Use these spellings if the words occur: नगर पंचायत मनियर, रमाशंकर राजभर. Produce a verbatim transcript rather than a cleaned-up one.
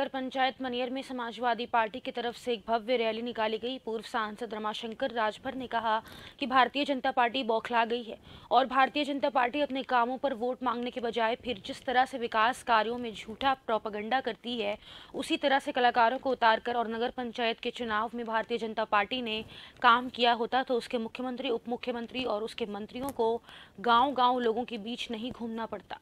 नगर पंचायत मनियर में समाजवादी पार्टी की तरफ से एक भव्य रैली निकाली गई। पूर्व सांसद रमाशंकर राजभर ने कहा कि भारतीय जनता पार्टी बौखला गई है और भारतीय जनता पार्टी अपने कामों पर वोट मांगने के बजाय फिर जिस तरह से विकास कार्यों में झूठा प्रोपेगेंडा करती है, उसी तरह से कलाकारों को उतारकर और नगर पंचायत के चुनाव में भारतीय जनता पार्टी ने काम किया होता तो उसके मुख्यमंत्री, उप मुख्यमंत्री और उसके मंत्रियों को गाँव गाँव लोगों के बीच नहीं घूमना पड़ता।